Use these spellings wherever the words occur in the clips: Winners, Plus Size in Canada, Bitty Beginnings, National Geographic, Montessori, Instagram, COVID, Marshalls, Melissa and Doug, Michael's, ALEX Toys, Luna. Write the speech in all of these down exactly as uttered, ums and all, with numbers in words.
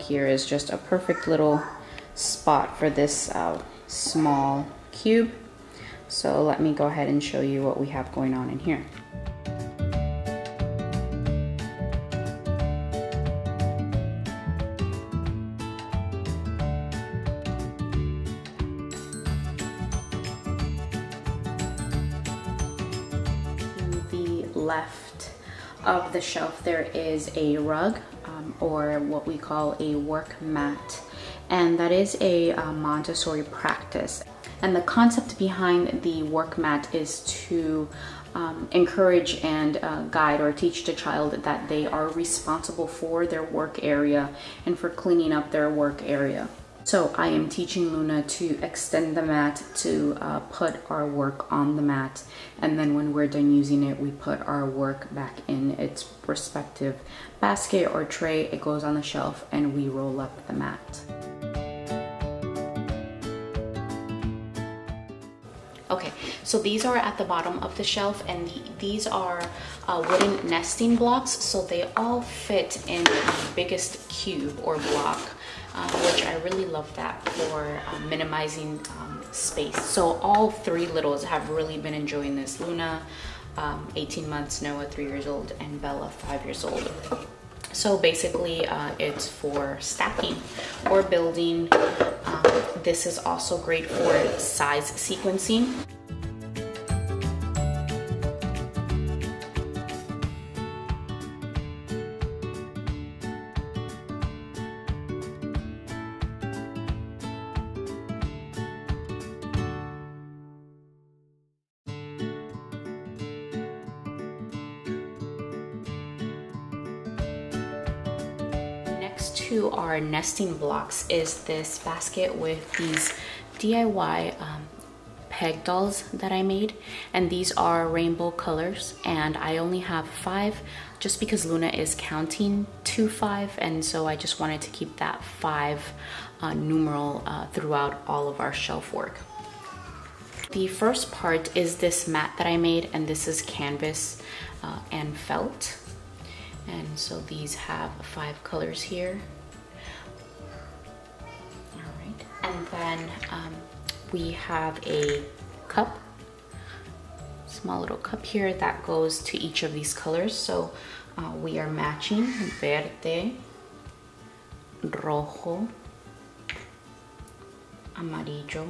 nook here is just a perfect little spot for this uh, small cube. So let me go ahead and show you what we have going on in here. Left of the shelf there is a rug, um, or what we call a work mat, and that is a uh, Montessori practice. And the concept behind the work mat is to um, encourage and uh, guide or teach the child that they are responsible for their work area and for cleaning up their work area. So I am teaching Luna to extend the mat, to uh, put our work on the mat, and then when we're done using it, we put our work back in its respective basket or tray. It goes on the shelf and we roll up the mat. Okay, so these are at the bottom of the shelf, and the, these are uh, wooden nesting blocks, so they all fit in the biggest cube or block. Uh, which I really love that for uh, minimizing um, space. So all three littles have really been enjoying this. Luna, um, eighteen months, Noah, three years old, and Bella, five years old. So basically uh, it's for stacking or building. Um, this is also great for size sequencing. To our nesting blocks is this basket with these D I Y um, peg dolls that I made, and these are rainbow colors, and I only have five just because Luna is counting to five, and so I just wanted to keep that five uh, numeral uh, throughout all of our shelf work. The first part is this mat that I made, and this is canvas uh, and felt. And so these have five colors here. All right, and then um, we have a cup, small little cup here that goes to each of these colors. So uh, we are matching verde, rojo, amarillo,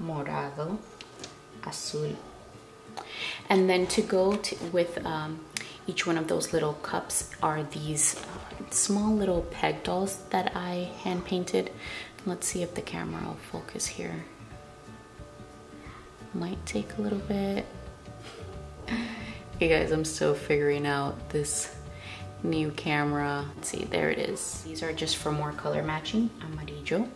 morado, azul. And then to go to, with um, each one of those little cups are these uh, small little peg dolls that I hand painted. Let's see if the camera will focus here. Might take a little bit. Hey guys, I'm still figuring out this new camera. Let's see, there it is. These are just for more color matching, amarillo.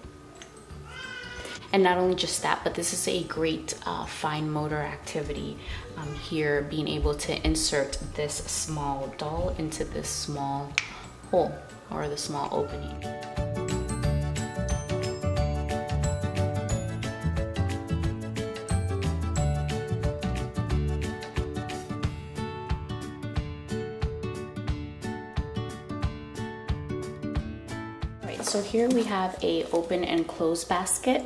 And not only just that, but this is a great uh, fine motor activity um, here, being able to insert this small doll into this small hole or the small opening. All right, so here we have a open and close basket.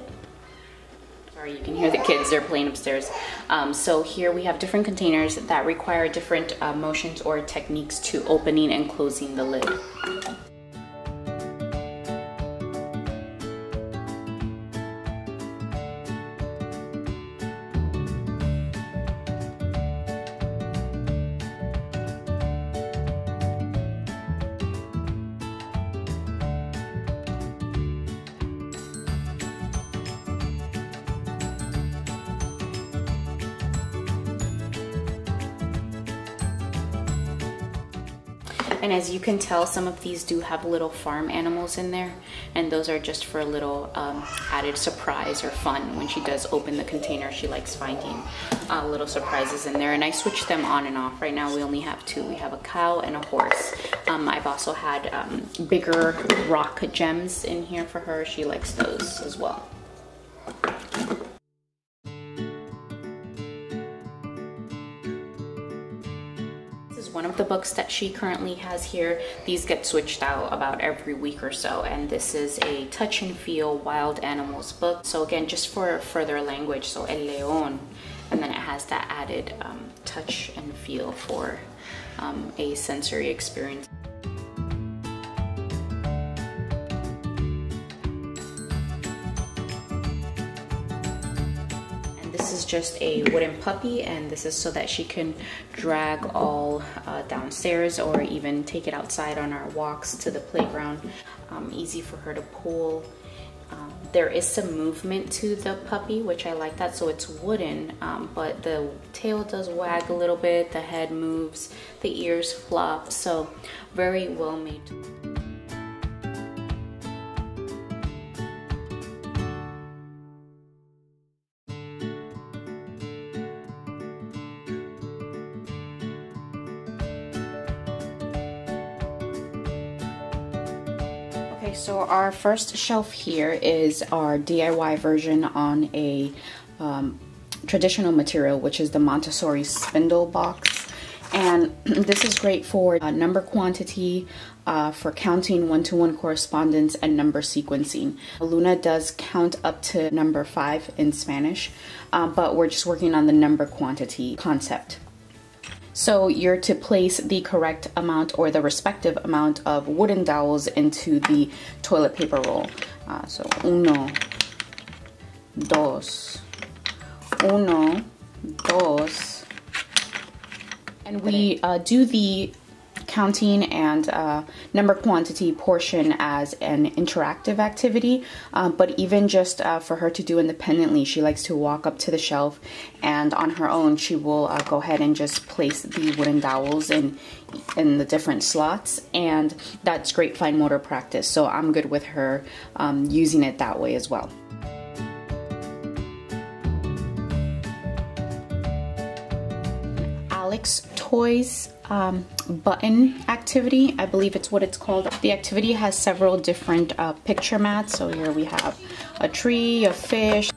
You can hear the kids, they're playing upstairs. Um, so here we have different containers that require different uh, motions or techniques to opening and closing the lid. And as you can tell, some of these do have little farm animals in there, and those are just for a little um, added surprise or fun. When she does open the container, she likes finding uh, little surprises in there, and I switch them on and off. Right now we only have two. We have a cow and a horse. Um, I've also had um, bigger rock gems in here for her. She likes those as well. is one of the books that she currently has here. These get switched out about every week or so, and this is a touch and feel wild animals book. So again, just for further language, so El León, and then it has that added um, touch and feel for um, a sensory experience. Just a wooden puppy, and this is so that she can drag all uh, downstairs or even take it outside on our walks to the playground. Um, easy for her to pull. Um, there is some movement to the puppy, which I like that, so it's wooden, um, but the tail does wag a little bit, the head moves, the ears flop, so very well made. So our first shelf here is our D I Y version on a um, traditional material, which is the Montessori spindle box, and this is great for uh, number quantity, uh, for counting, one-to-one correspondence, and number sequencing. Luna does count up to number five in Spanish, uh, but we're just working on the number quantity concept. So you're to place the correct amount or the respective amount of wooden dowels into the toilet paper roll. Uh, so uno, dos, uno, dos. And we uh, do the counting and uh, number quantity portion as an interactive activity, um, but even just uh, for her to do independently, she likes to walk up to the shelf, and on her own she will uh, go ahead and just place the wooden dowels in in the different slots, and that's great fine motor practice, so I'm good with her um, using it that way as well. Alex Toys um, button activity, I believe it's what it's called. The activity has several different uh, picture mats. So here we have a tree, a fish.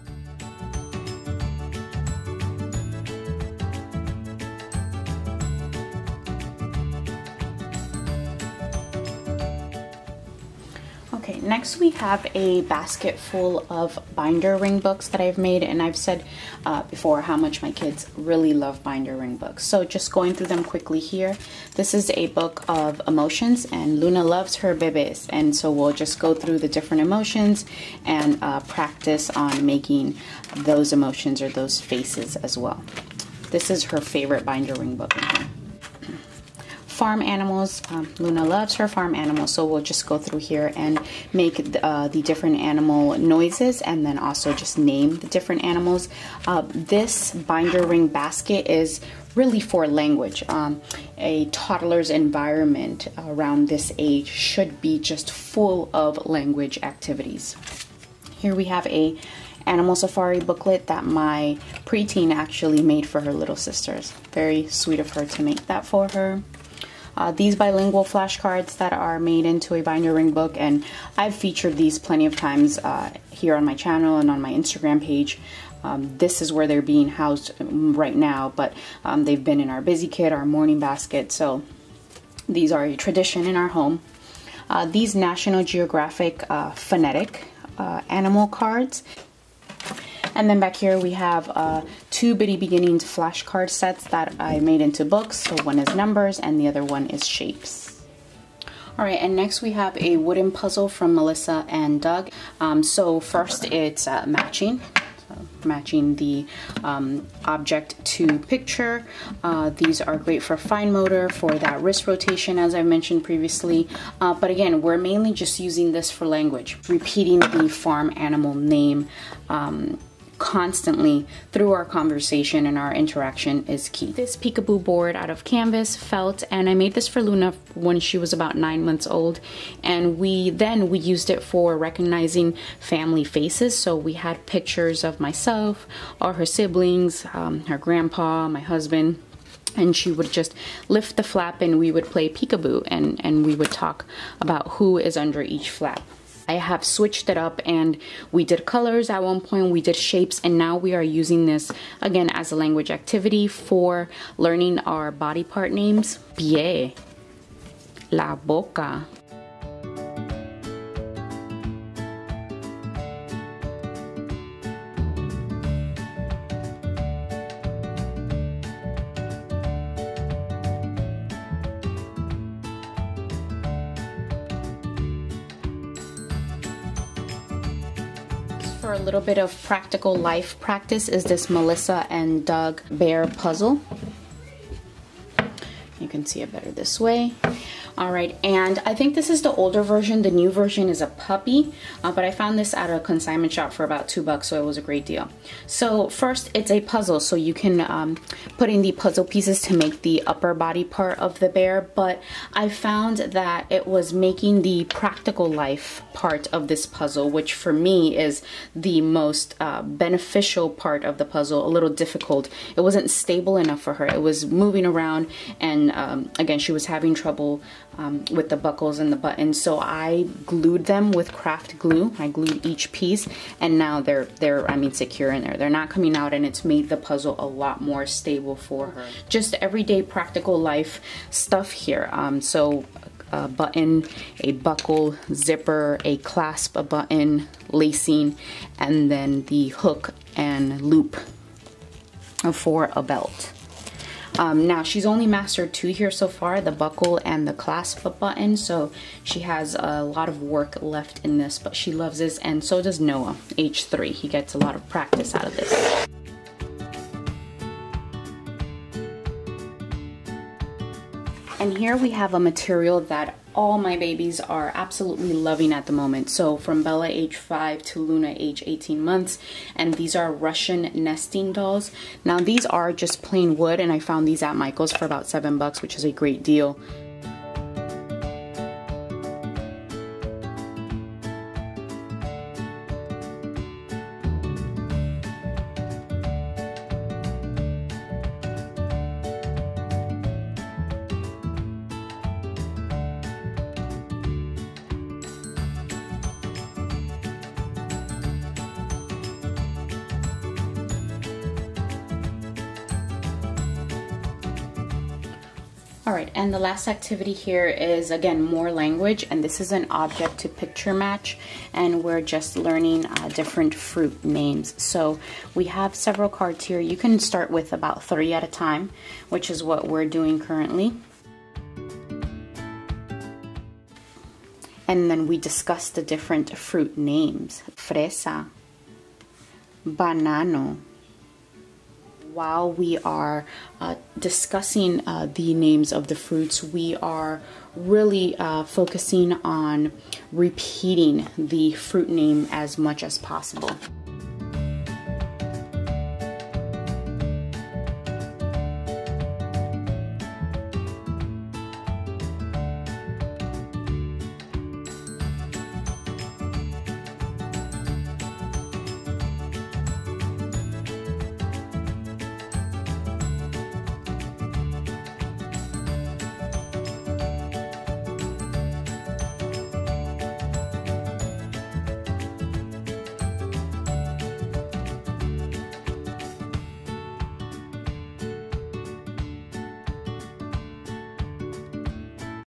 Okay, next we have a basket full of binder ring books that I've made, and I've said uh, before how much my kids really love binder ring books. So just going through them quickly here. This is a book of emotions, and Luna loves her bebés, and so we'll just go through the different emotions and uh, practice on making those emotions or those faces as well. This is her favorite binder ring book in here. Farm animals, um, Luna loves her farm animals, so we'll just go through here and make uh, the different animal noises, and then also just name the different animals. Uh, this binder ring basket is really for language. Um, a toddler's environment around this age should be just full of language activities. Here we have a animal safari booklet that my preteen actually made for her little sisters. Very sweet of her to make that for her. Uh, these bilingual flashcards that are made into a binder ring book, and I've featured these plenty of times uh, here on my channel and on my Instagram page. Um, this is where they're being housed right now, but um, they've been in our busy kid, our morning basket, so these are a tradition in our home. Uh, these National Geographic uh, phonetic uh, animal cards. And then back here we have uh, two Bitty Beginnings flashcard sets that I made into books. So one is numbers and the other one is shapes. Alright, and next we have a wooden puzzle from Melissa and Doug. Um, so first it's uh, matching. matching the um, object to picture. Uh, these are great for fine motor, for that wrist rotation as I mentioned previously, uh, but again we're mainly just using this for language, repeating the farm animal name um, constantly through our conversation, and our interaction is key. This peekaboo board out of canvas, felt, and I made this for Luna when she was about nine months old, and we then we used it for recognizing family faces. So we had pictures of myself or her siblings, um, her grandpa, my husband, and she would just lift the flap and we would play peekaboo, and and we would talk about who is under each flap. I have switched it up and we did colors at one point, we did shapes, and now we are using this again as a language activity for learning our body part names. Pie, la boca. For a little bit of practical life practice is this Melissa and Doug bear puzzle. You can see it better this way. All right, and I think this is the older version. The new version is a puppy, uh, but I found this at a consignment shop for about two bucks, so it was a great deal. So first, it's a puzzle, so you can um, put in the puzzle pieces to make the upper body part of the bear, but I found that it was making the practical life part of this puzzle, which for me is the most uh, beneficial part of the puzzle, a little difficult. It wasn't stable enough for her. It was moving around, and um, again, she was having trouble Um, with the buckles and the buttons, so I glued them with craft glue. I glued each piece, and now they're they're I mean secure in there. They're not coming out, and it's made the puzzle a lot more stable for her. Just everyday practical life stuff here. Um, so a button, a buckle, zipper, a clasp, a button, lacing, and then the hook and loop for a belt. Um, now she's only mastered two here so far, the buckle and the clasp button, so she has a lot of work left in this, but she loves this, and so does Noah, age three. He gets a lot of practice out of this. And here we have a material that all my babies are absolutely loving at the moment. So from Bella age five to Luna age eighteen months, and these are Russian nesting dolls. Now these are just plain wood, and I found these at Michael's for about seven bucks, which is a great deal. All right, and the last activity here is, again, more language, and this is an object to picture match, and we're just learning uh, different fruit names. So we have several cards here. You can start with about three at a time, which is what we're doing currently. And then we discuss the different fruit names. Fresa, banano. While we are uh, discussing uh, the names of the fruits, we are really uh, focusing on repeating the fruit name as much as possible.